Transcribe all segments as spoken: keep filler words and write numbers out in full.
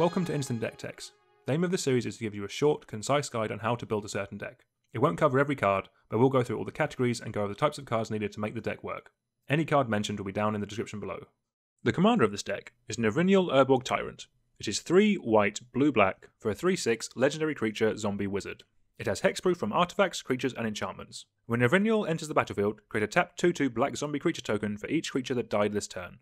Welcome to Instant Deck Techs. The aim of this series is to give you a short, concise guide on how to build a certain deck. It won't cover every card, but we'll go through all the categories and go over the types of cards needed to make the deck work. Any card mentioned will be down in the description below. The commander of this deck is Nevinyrral Urborg Tyrant. It is three white, blue-black for a three six legendary creature zombie wizard. It has hexproof from artifacts, creatures and enchantments. When Nevinyrral enters the battlefield, create a tap two two black zombie creature token for each creature that died this turn.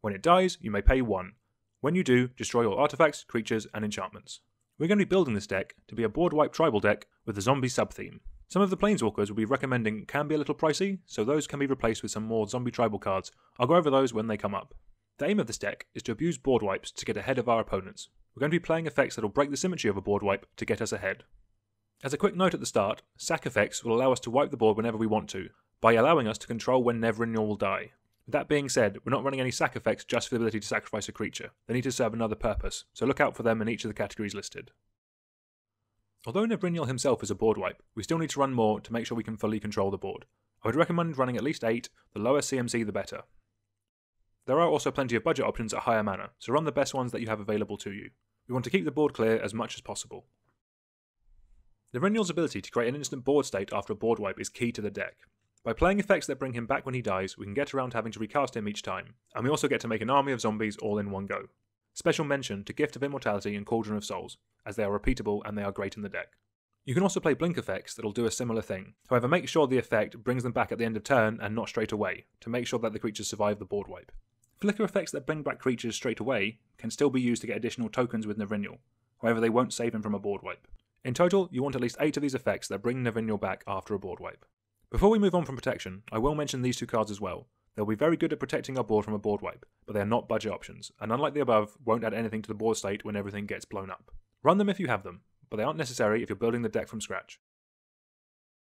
When it dies, you may pay one. When you do, destroy all artifacts, creatures, and enchantments. We're going to be building this deck to be a board wipe tribal deck with a zombie sub-theme. Some of the planeswalkers we'll be recommending can be a little pricey, so those can be replaced with some more zombie tribal cards. I'll go over those when they come up. The aim of this deck is to abuse board wipes to get ahead of our opponents. We're going to be playing effects that'll break the symmetry of a board wipe to get us ahead. As a quick note at the start, sack effects will allow us to wipe the board whenever we want to, by allowing us to control when Nevinyrral will die. That being said, we're not running any sack effects just for the ability to sacrifice a creature. They need to serve another purpose, so look out for them in each of the categories listed. Although Nevinyrral himself is a board wipe, we still need to run more to make sure we can fully control the board. I would recommend running at least eight, the lower C M C the better. There are also plenty of budget options at higher mana, so run the best ones that you have available to you. We want to keep the board clear as much as possible. Nevinyrral's ability to create an instant board state after a board wipe is key to the deck. By playing effects that bring him back when he dies, we can get around having to recast him each time, and we also get to make an army of zombies all in one go. Special mention to Gift of Immortality and Cauldron of Souls, as they are repeatable and they are great in the deck. You can also play blink effects that'll do a similar thing, however make sure the effect brings them back at the end of turn and not straight away, to make sure that the creatures survive the board wipe. Flicker effects that bring back creatures straight away can still be used to get additional tokens with Nevinyrral, however they won't save him from a board wipe. In total, you want at least eight of these effects that bring Nevinyrral back after a board wipe. Before we move on from protection, I will mention these two cards as well. They'll be very good at protecting our board from a board wipe, but they are not budget options, and unlike the above, won't add anything to the board state when everything gets blown up. Run them if you have them, but they aren't necessary if you're building the deck from scratch.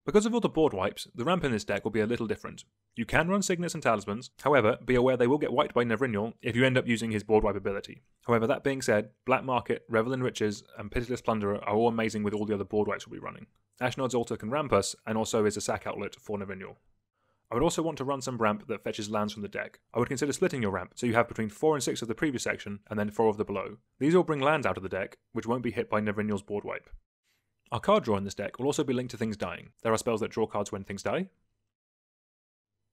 Because of all the board wipes, the ramp in this deck will be a little different. You can run Signets and Talismans, however, be aware they will get wiped by Nevinyrral if you end up using his board wipe ability. However, that being said, Black Market, Revel in Riches, and Pitiless Plunderer are all amazing with all the other board wipes we'll be running. Ashnod's Altar can ramp us, and also is a sack outlet for Nevinyrral. I would also want to run some ramp that fetches lands from the deck. I would consider splitting your ramp, so you have between four and six of the previous section, and then four of the below. These all bring lands out of the deck, which won't be hit by Nevinyrral's board wipe. Our card draw in this deck will also be linked to things dying. There are spells that draw cards when things die.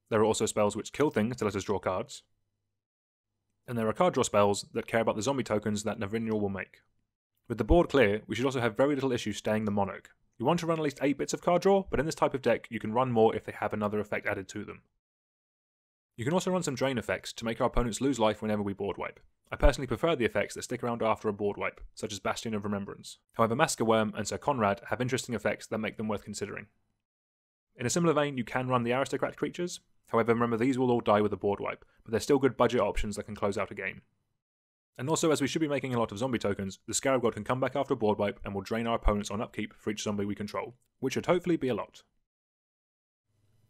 There are also spells which kill things to let us draw cards. And there are card draw spells that care about the zombie tokens that Nevinyrral will make. With the board clear, we should also have very little issue staying the Monarch. You want to run at least eight bits of card draw, but in this type of deck you can run more if they have another effect added to them. You can also run some drain effects to make our opponents lose life whenever we board wipe. I personally prefer the effects that stick around after a board wipe, such as Bastion of Remembrance. However, Massacre Wurm and Syr Konrad have interesting effects that make them worth considering. In a similar vein, you can run the Aristocrat creatures, however remember these will all die with a board wipe, but they're still good budget options that can close out a game. And also, as we should be making a lot of zombie tokens, the Scarab God can come back after a board wipe and will drain our opponents on upkeep for each zombie we control, which should hopefully be a lot.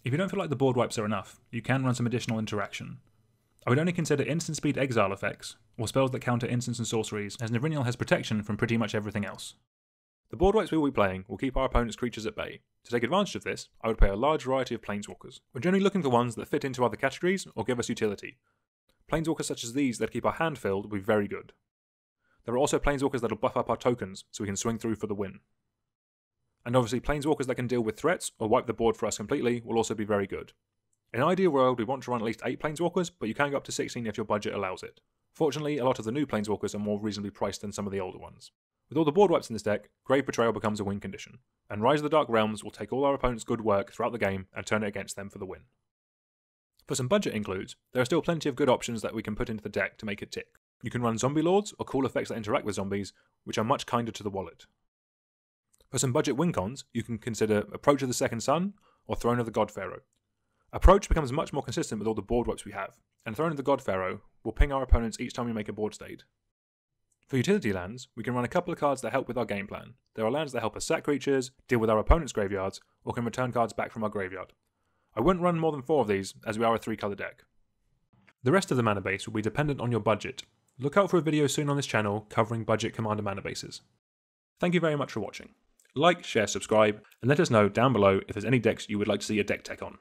If you don't feel like the board wipes are enough, you can run some additional interaction. I would only consider instant speed exile effects, or spells that counter instants and sorceries, as Nevinyrral has protection from pretty much everything else. The board wipes we will be playing will keep our opponent's creatures at bay. To take advantage of this, I would play a large variety of planeswalkers. We're generally looking for ones that fit into other categories or give us utility. Planeswalkers such as these that keep our hand filled will be very good. There are also planeswalkers that will buff up our tokens, so we can swing through for the win. And obviously planeswalkers that can deal with threats or wipe the board for us completely will also be very good. In an ideal world, we want to run at least eight planeswalkers, but you can go up to sixteen if your budget allows it. Fortunately, a lot of the new planeswalkers are more reasonably priced than some of the older ones. With all the board wipes in this deck, Grave Betrayal becomes a win condition, and Rise of the Dark Realms will take all our opponent's good work throughout the game and turn it against them for the win. For some budget includes, there are still plenty of good options that we can put into the deck to make it tick. You can run zombie lords or cool effects that interact with zombies, which are much kinder to the wallet. For some budget win cons, you can consider Approach of the Second Sun or Throne of the God Pharaoh. Approach becomes much more consistent with all the board wipes we have, and Throne of the God Pharaoh will ping our opponents each time we make a board state. For utility lands, we can run a couple of cards that help with our game plan. There are lands that help us sack creatures, deal with our opponent's graveyards, or can return cards back from our graveyard. I wouldn't run more than four of these, as we are a three colour deck. The rest of the mana base will be dependent on your budget. Look out for a video soon on this channel covering budget commander mana bases. Thank you very much for watching. Like, share, subscribe, and let us know down below if there's any decks you would like to see a deck tech on.